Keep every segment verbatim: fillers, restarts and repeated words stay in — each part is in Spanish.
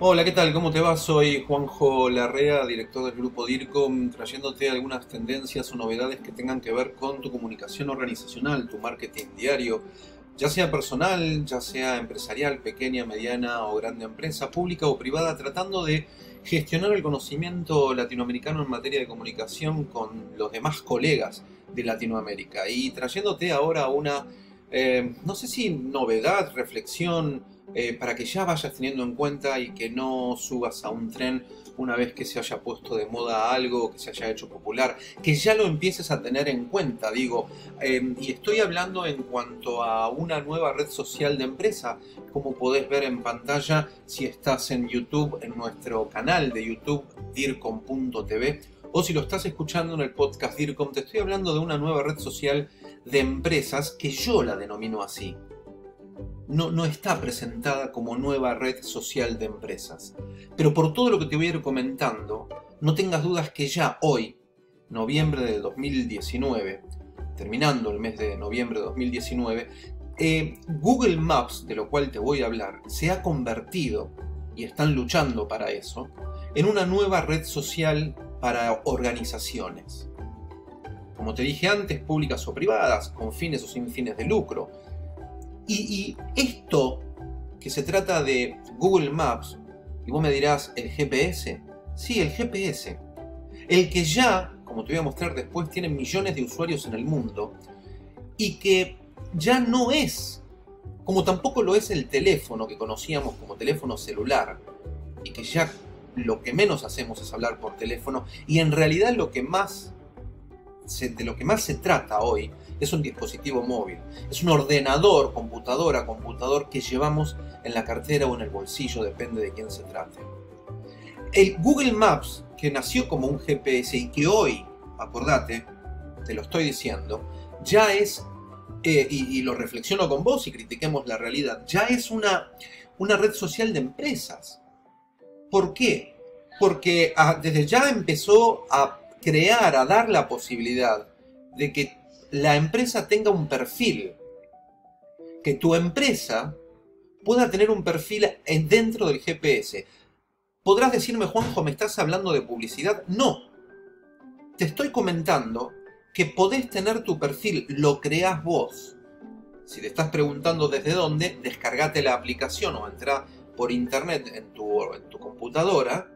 Hola, ¿qué tal? ¿Cómo te va? Soy Juan José Larrea, director del Grupo DIRCOM, trayéndote algunas tendencias o novedades que tengan que ver con tu comunicación organizacional, tu marketing diario, ya sea personal, ya sea empresarial, pequeña, mediana o grande empresa, pública o privada, tratando de gestionar el conocimiento latinoamericano en materia de comunicación con los demás colegas de Latinoamérica. Y trayéndote ahora una, eh, no sé si novedad, reflexión, Eh, para que ya vayas teniendo en cuenta y que no subas a un tren una vez que se haya puesto de moda algo, que se haya hecho popular, que ya lo empieces a tener en cuenta, digo. Eh, y estoy hablando en cuanto a una nueva red social de empresa, como podés ver en pantalla si estás en YouTube, en nuestro canal de YouTube, dircom punto t v, o si lo estás escuchando en el podcast DIRCOM, te estoy hablando de una nueva red social de empresas que yo la denomino así. No, no está presentada como nueva red social de empresas. Pero por todo lo que te voy a ir comentando, no tengas dudas que ya hoy, noviembre de dos mil diecinueve, terminando el mes de noviembre de dos mil diecinueve, eh, Google Maps, de lo cual te voy a hablar, se ha convertido, y están luchando para eso, en una nueva red social para organizaciones. Como te dije antes, públicas o privadas, con fines o sin fines de lucro. Y, y esto que se trata de Google Maps, y vos me dirás, ¿el G P S? Sí, el G P S. El que ya, como te voy a mostrar después, tiene millones de usuarios en el mundo, y que ya no es, como tampoco lo es el teléfono que conocíamos como teléfono celular, y que ya lo que menos hacemos es hablar por teléfono, y en realidad lo que más... de lo que más se trata hoy es un dispositivo móvil, es un ordenador, computadora, computador que llevamos en la cartera o en el bolsillo, depende de quién se trate. El Google Maps, que nació como un G P S y que hoy, acordate, te lo estoy diciendo, ya es, eh, y, y lo reflexiono con vos y critiquemos la realidad, ya es una, una red social de empresas. ¿Por qué? Porque a, desde ya empezó a crear, a dar la posibilidad de que la empresa tenga un perfil, que tu empresa pueda tener un perfil dentro del G P S. ¿Podrás decirme, Juanjo, me estás hablando de publicidad? No. Te estoy comentando que podés tener tu perfil, lo creás vos. Si te estás preguntando desde dónde, descargate la aplicación o entra por internet en tu, en tu computadora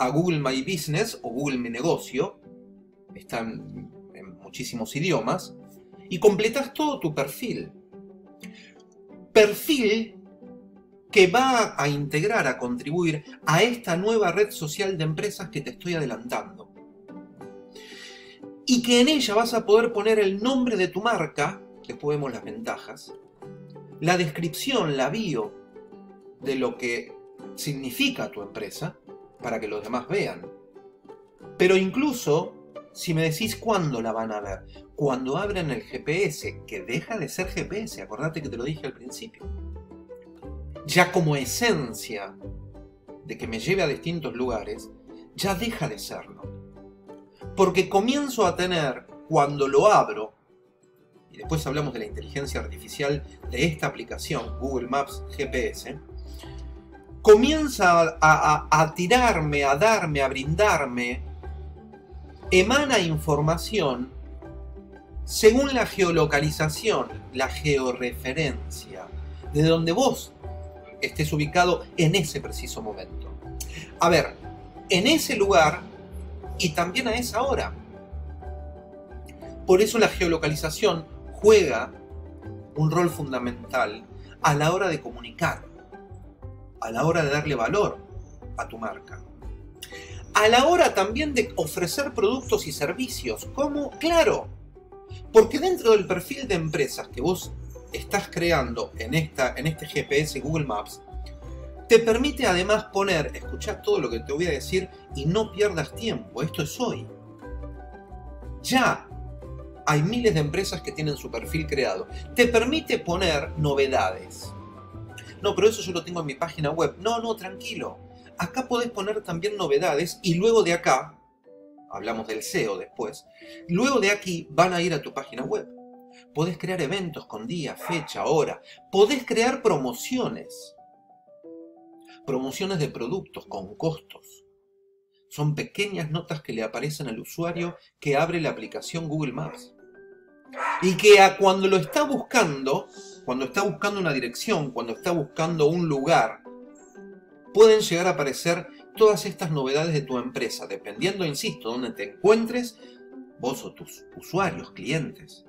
a Google My Business o Google Mi Negocio, están en muchísimos idiomas, y completas todo tu perfil. Perfil que va a integrar, a contribuir a esta nueva red social de empresas que te estoy adelantando. Y que en ella vas a poder poner el nombre de tu marca, después vemos las ventajas, la descripción, la bio de lo que significa tu empresa, para que los demás vean. Pero incluso, si me decís cuándo la van a ver, cuando abren el G P S, que deja de ser G P S, acordate que te lo dije al principio. Ya como esencia de que me lleve a distintos lugares, ya deja de serlo. Porque comienzo a tener, cuando lo abro, y después hablamos de la inteligencia artificial de esta aplicación, Google Maps G P S, comienza a, a, a tirarme, a darme, a brindarme, emana información según la geolocalización, la georreferencia, de donde vos estés ubicado en ese preciso momento. A ver, en ese lugar y también a esa hora. Por eso la geolocalización juega un rol fundamental a la hora de comunicar, a la hora de darle valor a tu marca, a la hora también de ofrecer productos y servicios. ¿Cómo? Claro, porque dentro del perfil de empresas que vos estás creando en, esta, en este G P S Google Maps, te permite además poner, escuchá todo lo que te voy a decir y no pierdas tiempo, esto es hoy. Ya hay miles de empresas que tienen su perfil creado, te permite poner novedades. No, pero eso yo lo tengo en mi página web. No, no, tranquilo. Acá podés poner también novedades y luego de acá, hablamos del S E O después, luego de aquí van a ir a tu página web. Podés crear eventos con día, fecha, hora. Podés crear promociones. Promociones de productos con costos. Son pequeñas notas que le aparecen al usuario que abre la aplicación Google Maps. Y que a cuando lo está buscando, cuando está buscando una dirección, cuando está buscando un lugar, pueden llegar a aparecer todas estas novedades de tu empresa, dependiendo, insisto, dónde te encuentres, vos o tus usuarios, clientes,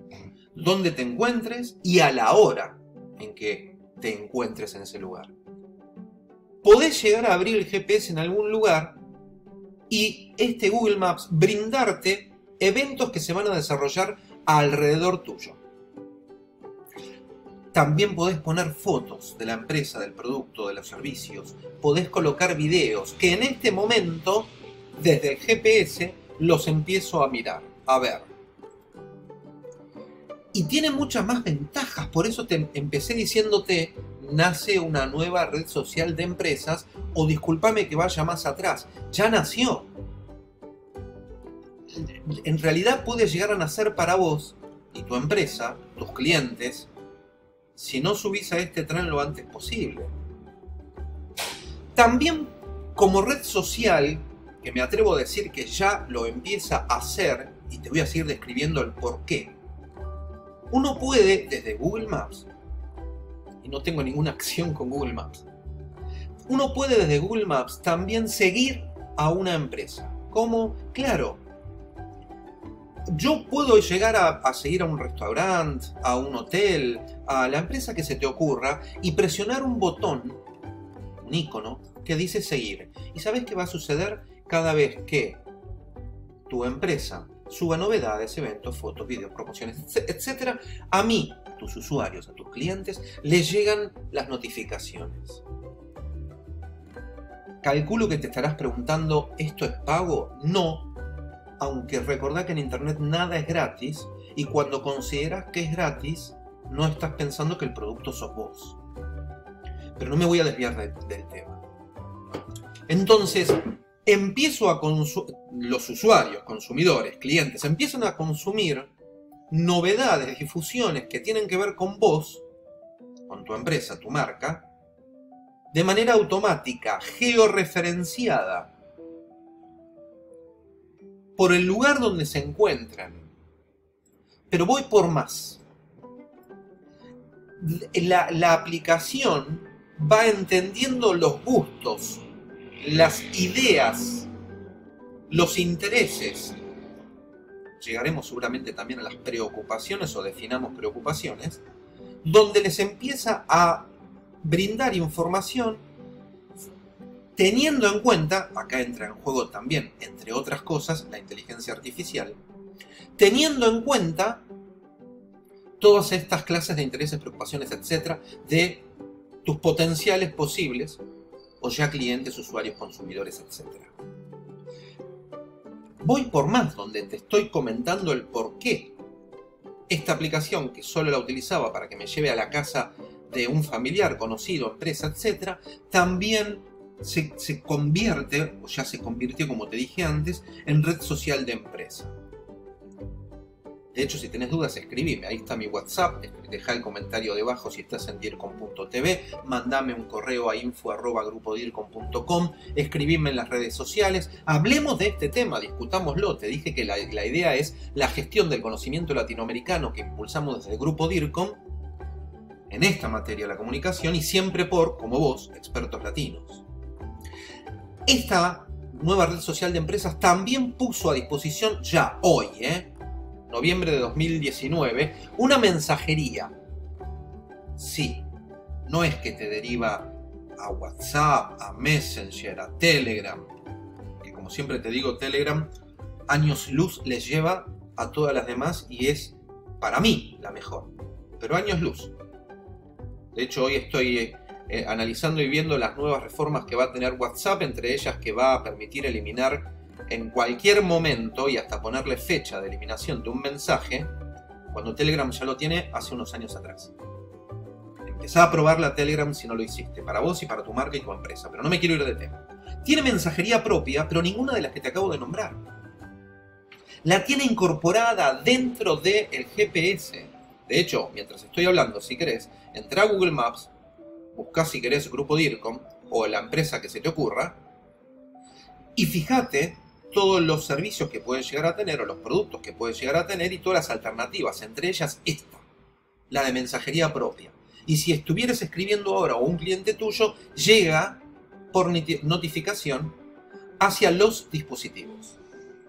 dónde te encuentres y a la hora en que te encuentres en ese lugar. Podés llegar a abrir el G P S en algún lugar y este Google Maps brindarte eventos que se van a desarrollar alrededor tuyo. También podés poner fotos de la empresa, del producto, de los servicios. Podés colocar videos que en este momento, desde el G P S, los empiezo a mirar, a ver. Y tiene muchas más ventajas, por eso te empecé diciéndote, nace una nueva red social de empresas, o discúlpame que vaya más atrás, ya nació. En realidad puede llegar a nacer para vos y tu empresa, tus clientes, si no subís a este tren lo antes posible. También como red social, que me atrevo a decir que ya lo empieza a hacer, y te voy a seguir describiendo el porqué, uno puede, desde Google Maps, y no tengo ninguna acción con Google Maps, uno puede desde Google Maps también seguir a una empresa. Como, claro, yo puedo llegar a, a seguir a un restaurante, a un hotel, a la empresa que se te ocurra y presionar un botón, un icono, que dice seguir. ¿Y sabes qué va a suceder? Cada vez que tu empresa suba novedades, eventos, fotos, videos, promociones, etcétera, a mí, tus usuarios, a tus clientes, les llegan las notificaciones. Calculo que te estarás preguntando, ¿esto es pago? No. Aunque recordá que en internet nada es gratis, y cuando consideras que es gratis, no estás pensando que el producto sos vos. Pero no me voy a desviar de, del tema. Entonces, empiezo a consumir, los usuarios, consumidores, clientes, empiezan a consumir novedades, difusiones que tienen que ver con vos, con tu empresa, tu marca, de manera automática, georreferenciada, por el lugar donde se encuentran. Pero voy por más. La, la aplicación va entendiendo los gustos, las ideas, los intereses. Llegaremos seguramente también a las preocupaciones, o definamos preocupaciones, donde les empieza a brindar información teniendo en cuenta, acá entra en juego también, entre otras cosas, la inteligencia artificial, teniendo en cuenta todas estas clases de intereses, preocupaciones, etcétera, de tus potenciales posibles, o ya clientes, usuarios, consumidores, etcétera. Voy por más, donde te estoy comentando el por qué esta aplicación, que solo la utilizaba para que me lleve a la casa de un familiar, conocido, empresa, etcétera, también Se, se convierte, o ya se convirtió, como te dije antes, en red social de empresa. De hecho, si tenés dudas, escribime. Ahí está mi WhatsApp. Dejá el comentario debajo si estás en dircom punto t v. Mandame un correo a info arroba grupo dircom punto com. Escribime en las redes sociales. Hablemos de este tema, discutámoslo. Te dije que la, la idea es la gestión del conocimiento latinoamericano que impulsamos desde el Grupo DIRCOM en esta materia, la comunicación, y siempre por, como vos, expertos latinos. Esta nueva red social de empresas también puso a disposición ya hoy, ¿eh? noviembre de dos mil diecinueve, una mensajería. Sí, no es que te deriva a WhatsApp, a Messenger, a Telegram, que como siempre te digo, Telegram años luz les lleva a todas las demás y es, para mí, la mejor. Pero años luz. De hecho, hoy estoy... Eh, Eh, analizando y viendo las nuevas reformas que va a tener WhatsApp, entre ellas que va a permitir eliminar en cualquier momento y hasta ponerle fecha de eliminación de un mensaje, cuando Telegram ya lo tiene hace unos años atrás. Empezá a probar la Telegram si no lo hiciste, para vos y para tu marca y tu empresa, pero no me quiero ir de tema. Tiene mensajería propia, pero ninguna de las que te acabo de nombrar. La tiene incorporada dentro del G P S. De hecho, mientras estoy hablando, si querés, entrá a Google Maps, buscá si querés Grupo DIRCOM, o la empresa que se te ocurra, y fíjate todos los servicios que pueden llegar a tener o los productos que pueden llegar a tener y todas las alternativas, entre ellas esta, la de mensajería propia. Y si estuvieras escribiendo ahora o un cliente tuyo, llega por notificación hacia los dispositivos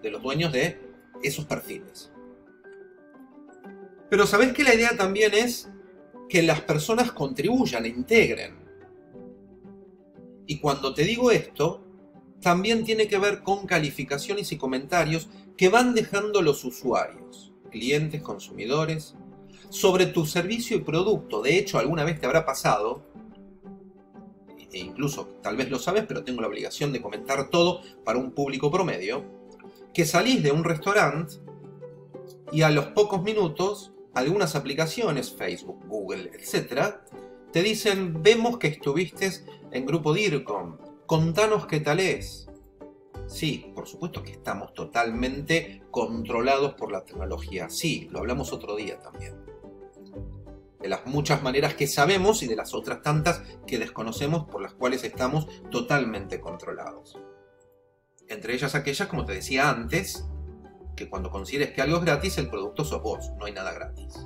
de los dueños de esos perfiles. Pero sabés que la idea también es que las personas contribuyan, integren. Y cuando te digo esto, también tiene que ver con calificaciones y comentarios que van dejando los usuarios, clientes, consumidores, sobre tu servicio y producto. De hecho, alguna vez te habrá pasado, e incluso tal vez lo sabes, pero tengo la obligación de comentar todo para un público promedio, que salís de un restaurante y a los pocos minutos algunas aplicaciones, Facebook, Google, etcétera, te dicen: vemos que estuviste en Grupo DIRCOM, contanos qué tal es. Sí, por supuesto que estamos totalmente controlados por la tecnología. Sí, lo hablamos otro día también. De las muchas maneras que sabemos y de las otras tantas que desconocemos por las cuales estamos totalmente controlados. Entre ellas aquellas, como te decía antes, que cuando consideres que algo es gratis, el producto sos vos, no hay nada gratis.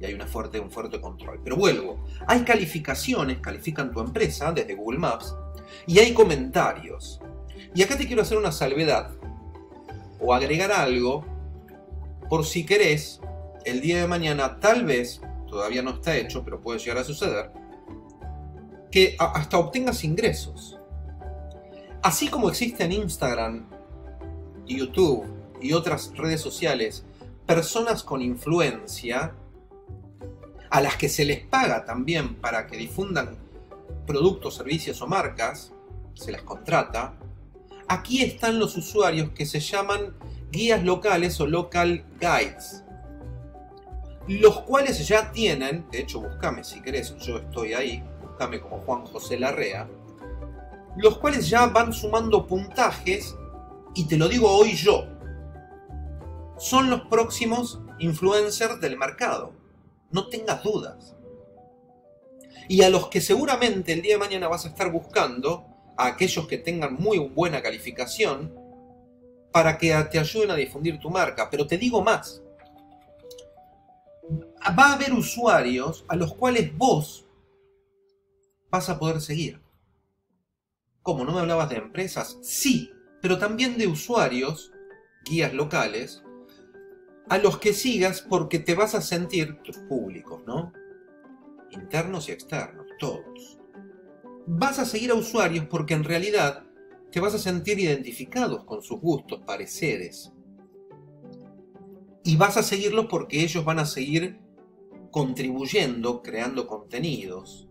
Y hay una fuerte, un fuerte control. Pero vuelvo, hay calificaciones, califican tu empresa desde Google Maps, y hay comentarios. Y acá te quiero hacer una salvedad, o agregar algo, por si querés, el día de mañana, tal vez, todavía no está hecho, pero puede llegar a suceder, que hasta obtengas ingresos. Así como existe en Instagram, YouTube y otras redes sociales, personas con influencia, a las que se les paga también para que difundan productos, servicios o marcas, se las contrata. Aquí están los usuarios que se llaman guías locales o local guides, los cuales ya tienen, de hecho búscame si querés, yo estoy ahí, búscame como Juan José Larrea, los cuales ya van sumando puntajes, y te lo digo hoy yo, son los próximos influencers del mercado, no tengas dudas. Y a los que seguramente el día de mañana vas a estar buscando, a aquellos que tengan muy buena calificación, para que te ayuden a difundir tu marca. Pero te digo más, va a haber usuarios a los cuales vos vas a poder seguir. ¿Cómo? ¿No me hablabas de empresas? Sí, pero también de usuarios, guías locales, a los que sigas porque te vas a sentir tus públicos, ¿no? Internos y externos, todos. Vas a seguir a usuarios porque en realidad te vas a sentir identificados con sus gustos, pareceres. Y vas a seguirlos porque ellos van a seguir contribuyendo, creando contenidos.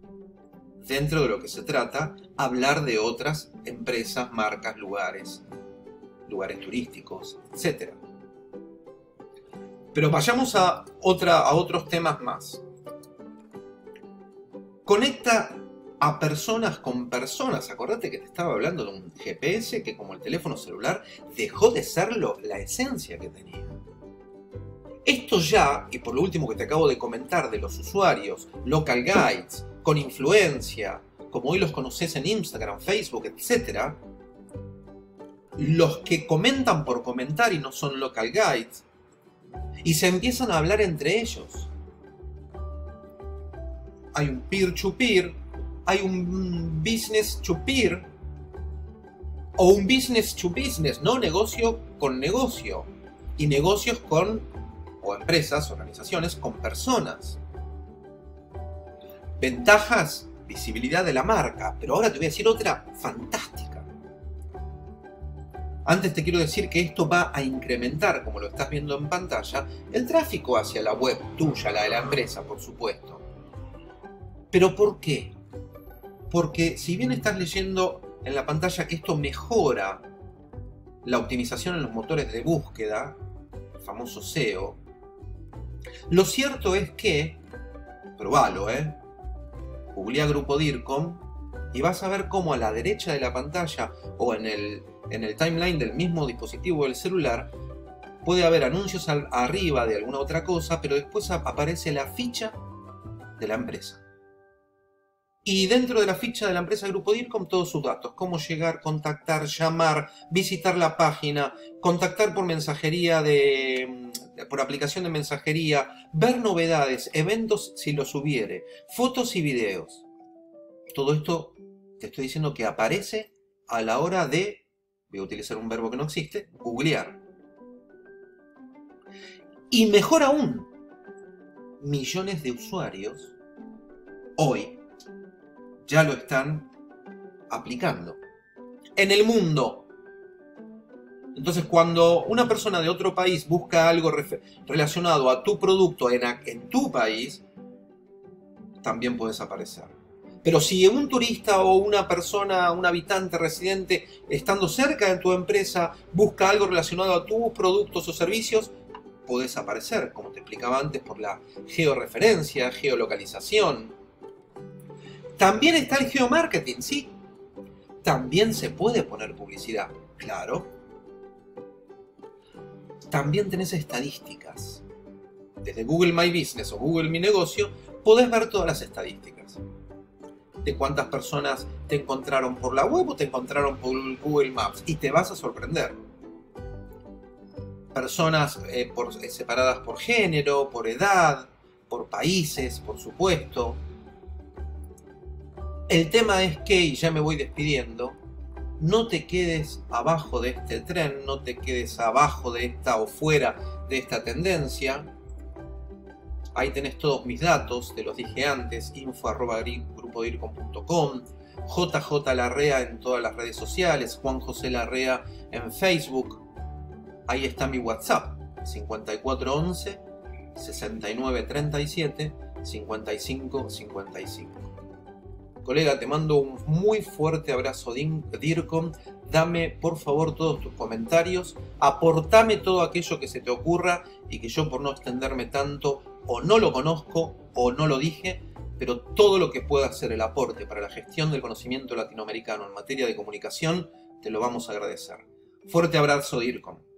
Dentro de lo que se trata, hablar de otras empresas, marcas, lugares, lugares turísticos, etcétera. Pero vayamos a, otra, a otros temas más. Conecta a personas con personas. Acordate que te estaba hablando de un G P S que, como el teléfono celular, dejó de ser lo, la esencia que tenía. Esto ya, y por lo último que te acabo de comentar de los usuarios, local guides, con influencia, como hoy los conoces en Instagram, Facebook, etcétera, los que comentan por comentar y no son local guides, y se empiezan a hablar entre ellos. Hay un peer-to-peer, hay un business to peer o un business to business, no negocio con negocio, y negocios con, o empresas, organizaciones, con personas. Ventajas, visibilidad de la marca, pero ahora te voy a decir otra fantástica. Antes te quiero decir que esto va a incrementar, como lo estás viendo en pantalla, el tráfico hacia la web tuya, la de la empresa, por supuesto. ¿Pero por qué? Porque si bien estás leyendo en la pantalla que esto mejora la optimización en los motores de búsqueda, el famoso S E O, lo cierto es que, probalo, ¿eh? Googleá Grupo DIRCOM y vas a ver cómo a la derecha de la pantalla o en el, en el timeline del mismo dispositivo del celular puede haber anuncios al, arriba de alguna otra cosa, pero después aparece la ficha de la empresa. Y dentro de la ficha de la empresa Grupo DIRCOM, todos sus datos. Cómo llegar, contactar, llamar, visitar la página, contactar por mensajería de... por aplicación de mensajería, ver novedades, eventos si los hubiere, fotos y videos. Todo esto te estoy diciendo que aparece a la hora de, voy a utilizar un verbo que no existe, googlear. Y mejor aún, millones de usuarios hoy ya lo están aplicando en el mundo. Entonces, cuando una persona de otro país busca algo relacionado a tu producto en, a, en tu país, también puedes aparecer. Pero si un turista o una persona, un habitante residente, estando cerca de tu empresa, busca algo relacionado a tus productos o servicios, podés aparecer, como te explicaba antes, por la georreferencia, geolocalización. También está el geomarketing, sí. También se puede poner publicidad, claro. También tenés estadísticas. Desde Google My Business o Google Mi Negocio podés ver todas las estadísticas. De cuántas personas te encontraron por la web o te encontraron por Google Maps. Y te vas a sorprender. Personas eh, por, eh, separadas por género, por edad, por países, por supuesto. El tema es que, y ya me voy despidiendo, no te quedes abajo de este tren, no te quedes abajo de esta o fuera de esta tendencia. Ahí tenés todos mis datos, te los dije antes, info arroba grupo dircom punto com, J J Larrea en todas las redes sociales, Juan José Larrea en Facebook. Ahí está mi WhatsApp, cincuenta y cuatro once, sesenta y nueve treinta y siete, cincuenta y cinco cincuenta y cinco. Colega, te mando un muy fuerte abrazo, DIRCOM. Dame, por favor, todos tus comentarios. Aportame todo aquello que se te ocurra y que yo, por no extenderme tanto, o no lo conozco o no lo dije, pero todo lo que pueda ser el aporte para la gestión del conocimiento latinoamericano en materia de comunicación, te lo vamos a agradecer. Fuerte abrazo, DIRCOM.